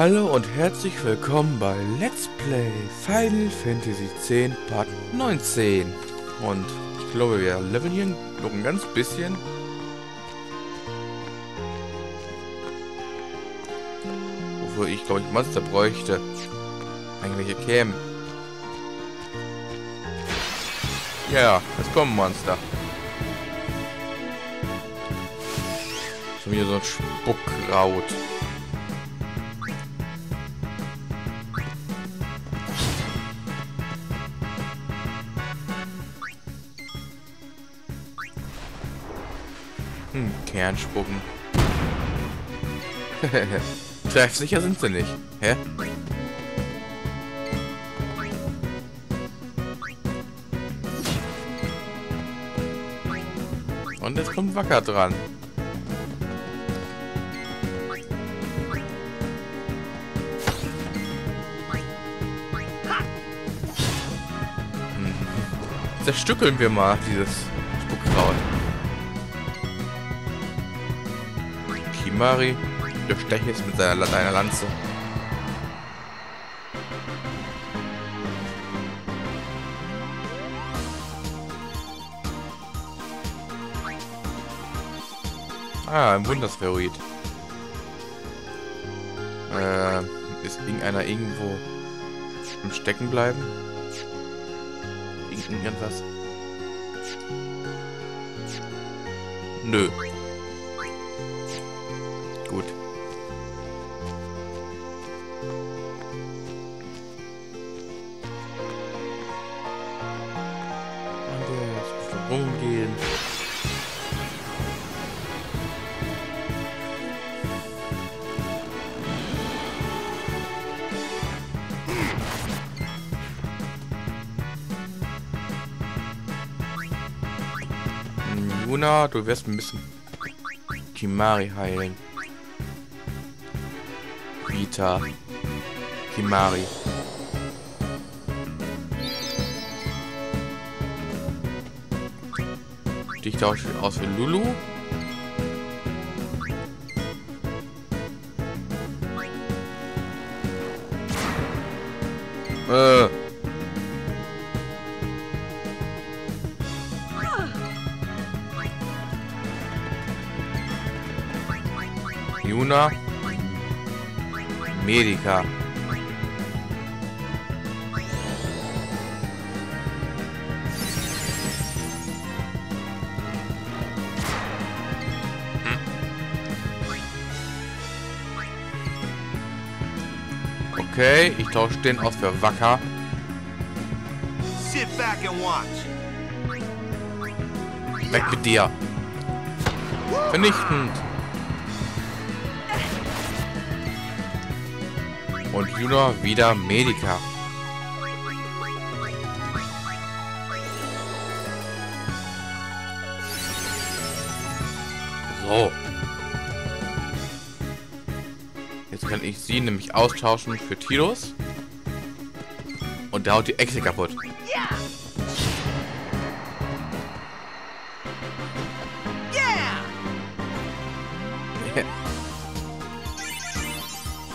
Hallo und herzlich willkommen bei Let's Play Final Fantasy X Part 19. Und ich glaube, wir leveln hier noch ein ganz bisschen. Wofür ich, glaube ich, Monster bräuchte. Irgendwelche kämen. Ja, es kommen Monster. Schon wieder so ein Spuckraut. Kernspucken. Treffsicher sind sie nicht. Hä? Und jetzt kommt Wakka dran. Zerstückeln wir mal dieses Spuckraut. Kimahri, der Stech ist mit seiner Lanze. Ah, ein Wunderspheroid. Ist irgendeiner irgendwo im Stecken bleiben? Irgendwas? Nö. Gut. Rumgehen. Yuna, du wirst ein bisschen Kimahri heilen. Kimahri. Dich tausche ich aus für Lulu. Yuna. Medica. Okay, ich tausche den aus für Wakka. Sit back and watch. Weg mit dir. Vernichtend. Und Yuna wieder Medica. So. Jetzt kann ich sie nämlich austauschen für Tidus. Und da haut die Echse kaputt.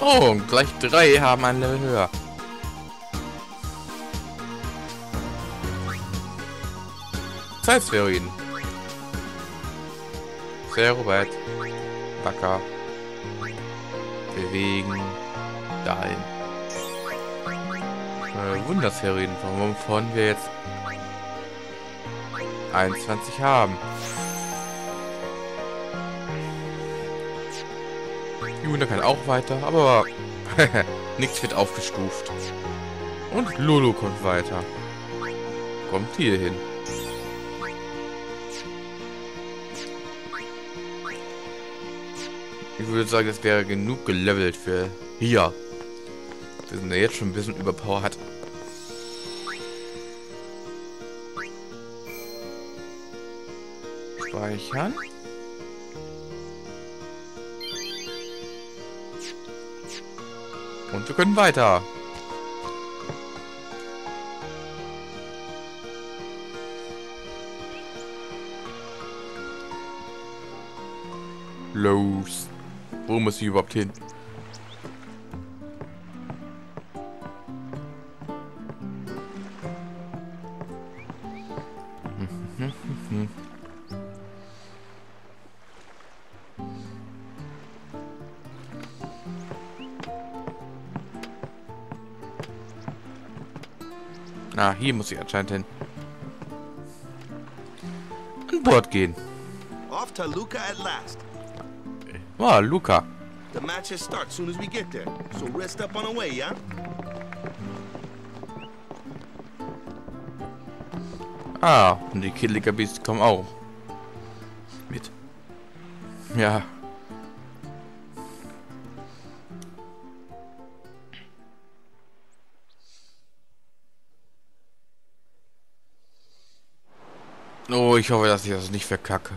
Oh, und gleich 3 haben ein Level höher. Zeitspheroiden. Sehr weit. Wakka. Bewegen. Dahin. Wunderspheroiden, wovon wir jetzt 21 haben. Yuna kann auch weiter, aber nichts wird aufgestuft. Und Lulu kommt weiter. Kommt hier hin. Ich würde sagen, das wäre genug gelevelt für hier. Wir sind ja jetzt schon ein bisschen überpowered. Speichern. Und wir können weiter. Los. Wo muss ich überhaupt hin? Na, hier muss ich anscheinend hin. An Bord gehen. Off to Luca at last. Oh, Luca. The matches start soon as we get there. So rest up on the way, yeah? Ah, und die Killiger-Beasts kommen auch mit. Ja. Oh, ich hoffe, dass ich das nicht verkacke.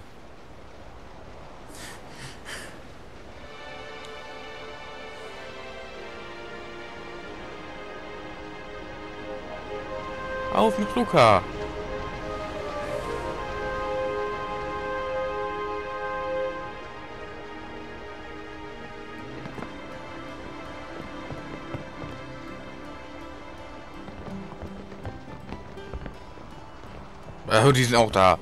Auf mit Luca! Oh, die sind auch da.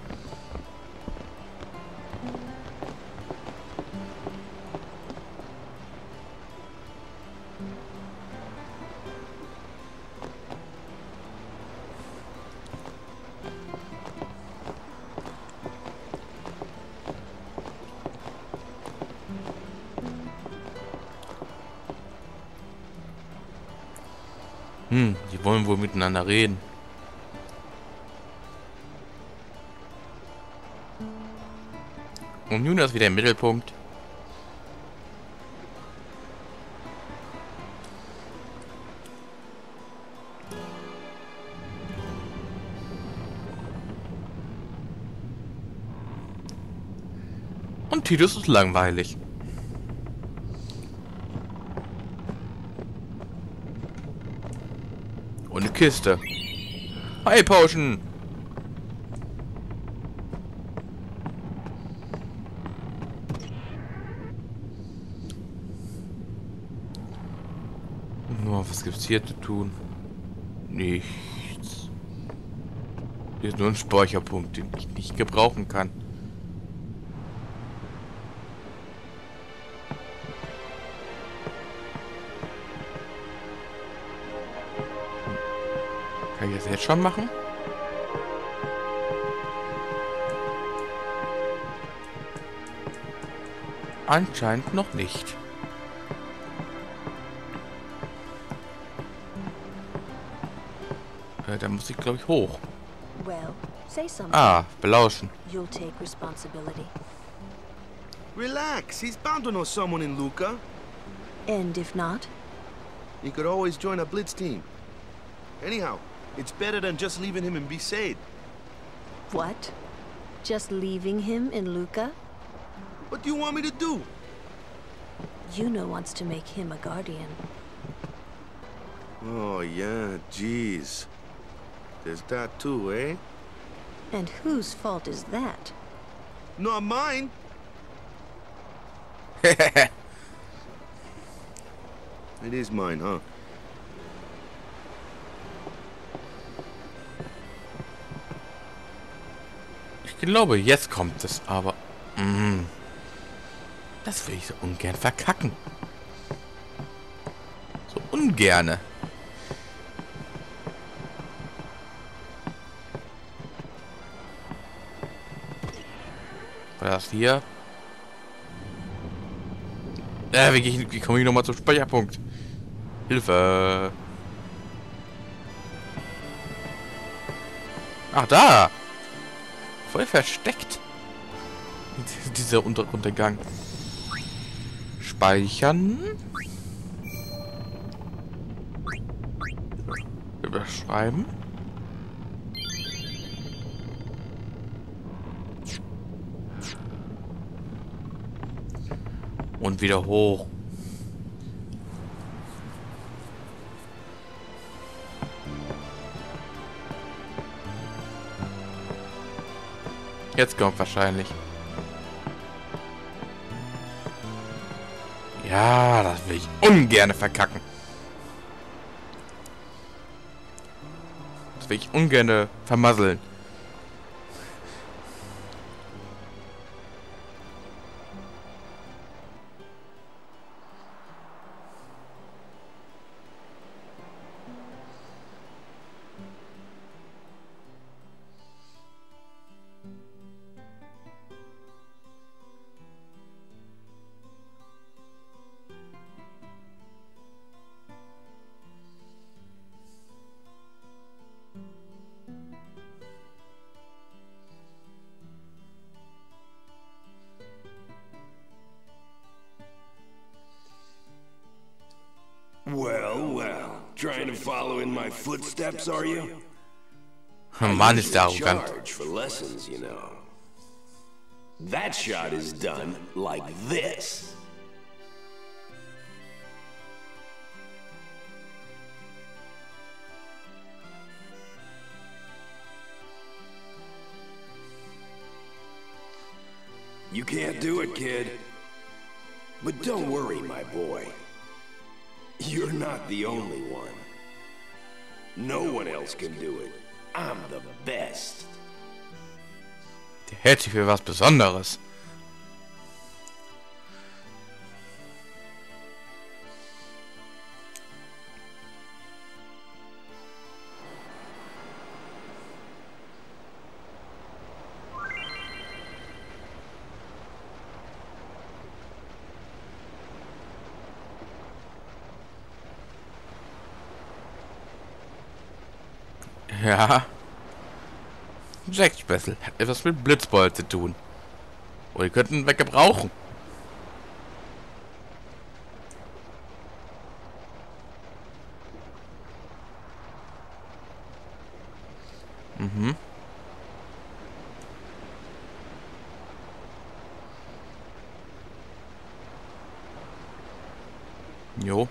Die wollen wohl miteinander reden. Und Yuna ist wieder im Mittelpunkt. Und Tidus ist langweilig. Und eine Kiste. Hi, Potion! Was gibt's hier zu tun? Nichts. Hier ist nur ein Speicherpunkt, den ich nicht gebrauchen kann. Kann ich das jetzt schon machen? Anscheinend noch nicht. Da muss ich, glaube ich, hoch. Ah, belauschen. Relax, he's bound to know someone in Luca. And if not, he could always join a Blitz-Team. Anyhow, it's better than just leaving him in Bisade. What? Just leaving him in Luca? What do you want me to do? Yuna wants to make him a guardian. Oh yeah, jeez. There's that too, eh? And whose fault is that? Not mine. It is mine, huh? Ich glaube, jetzt kommt es, aber... das will ich so ungern verkacken. So ungerne. Das hier. Wie komme ich nochmal zum Speicherpunkt? Hilfe! Ach, da! Voll versteckt. Dieser Untergang. Speichern. Überschreiben. Und wieder hoch. Jetzt kommt wahrscheinlich. Ja, das will ich ungern verkacken. Das will ich ungern vermasseln. Well, well. Trying to follow in my footsteps, are you? Mann, ist der arrogant. That shot is done like this. You can't do it, kid. But don't worry, my boy. You're not the only one. No one else can do it. I'm the best. Der hält sich für was Besonderes. Ja. Jekt-Schlag hat etwas mit Blitzball zu tun. Und wir könnten Wakka brauchen. Mhm. Jo.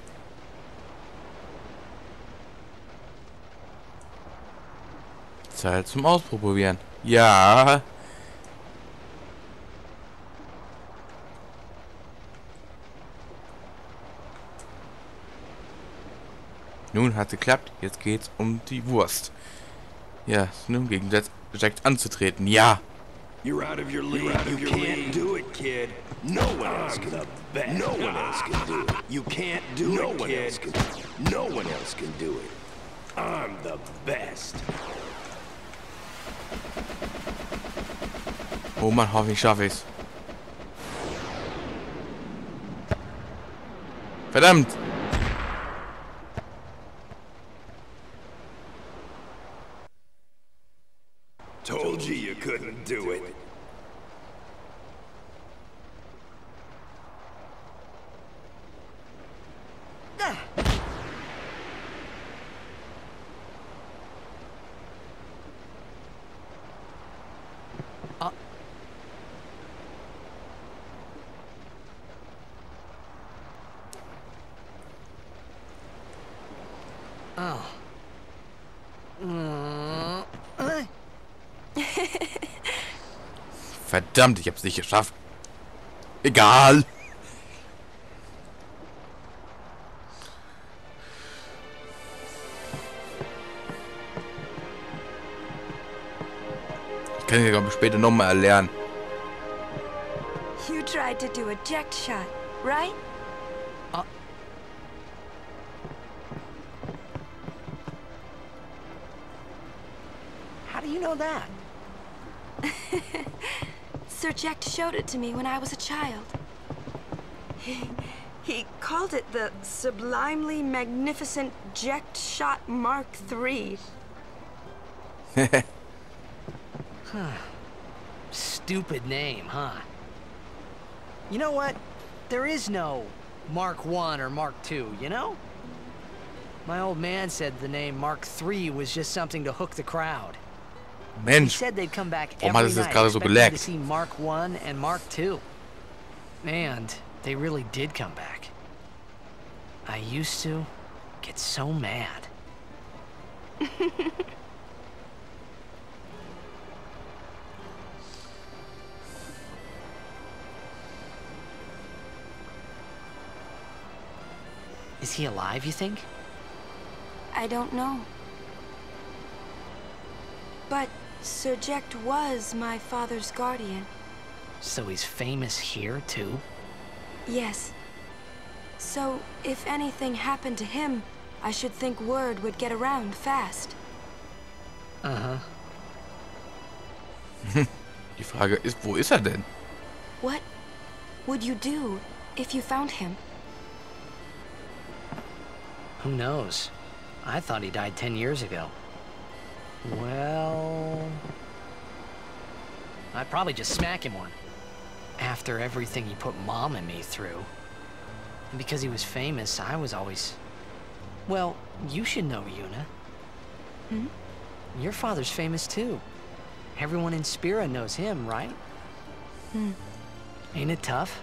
Zeit zum Ausprobieren. Ja. Nun hat es geklappt. Jetzt geht's um die Wurst. Ja, nur im Gegensatz direkt anzutreten. Ja. You're out of your league. You can't do it, kid. No one else can do it. No one else can do it. You can't do it, kid. No one else can do it. I'm the best. Oh Mann, hoffentlich schaffe ich's. Verdammt! Told you you couldn't do it. Verdammt, ich hab's nicht geschafft. Egal. Ich kann ja glaube ich später nochmal erlernen. You tried to do a Jecht Shot, right? How do you know that? Sir Jecht showed it to me when I was a child. He called it the sublimely magnificent Jecht Shot Mark III. Huh. Stupid name, huh? You know what? There is no Mark I or Mark II, you know? My old man said the name Mark III was just something to hook the crowd. Mensch, warum hat es jetzt gerade so geleckt? Is he alive, you think? I don't know. But Sir Jecht was my father's guardian. So he's famous here, too? Yes. So, if anything happened to him, I should think word would get around fast. Uh-huh. Die Frage ist, wo ist denn? What would you do if you found him? Who knows? I thought he died 10 years ago. Well, I'd probably just smack him one. After everything he put Mom and me through. And because he was famous, I was always Well, you should know, Yuna. Hmm? Your father's famous too. Everyone in Spira knows him, right? Hmm. Ain't it tough?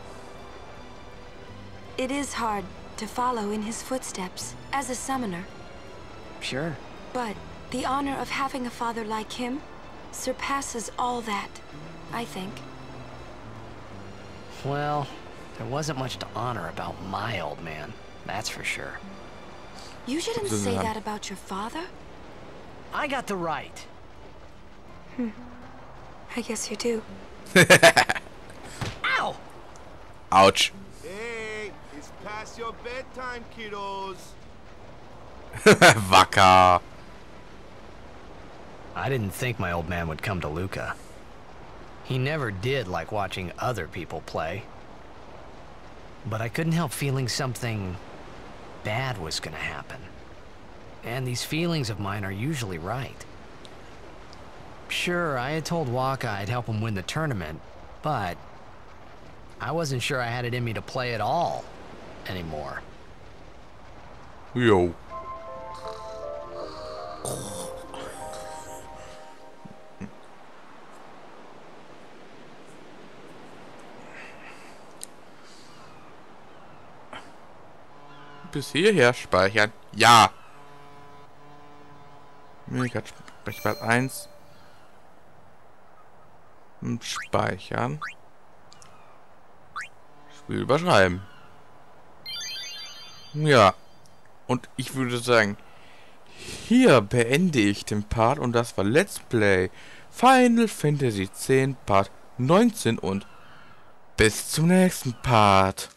It is hard to follow in his footsteps as a summoner. Sure. But the honor of having a father like him surpasses all that, I think. Well, there wasn't much to honor about my old man, that's for sure. You shouldn't say that about your father. I got the right. Hmm. I guess you do. Ow! Ouch. Hey, it's past your bedtime, kiddos. Wakka. I didn't think my old man would come to Luca. He never did like watching other people play. But I couldn't help feeling something bad was gonna happen. And these feelings of mine are usually right. Sure, I had told Wakka I'd help him win the tournament, but I wasn't sure I had it in me to play at all anymore. Yo. Bis hierher speichern. Ja. Mega Speicherplatz 1. Und speichern. Spiel überschreiben. Ja. Und ich würde sagen, hier beende ich den Part und das war Let's Play Final Fantasy X Part 19 und bis zum nächsten Part.